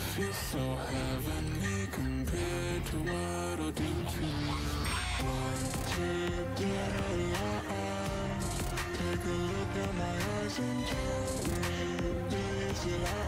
feel so heavenly compared to what I do to you. One trip down the line, take a look at my eyes and tell me, do you still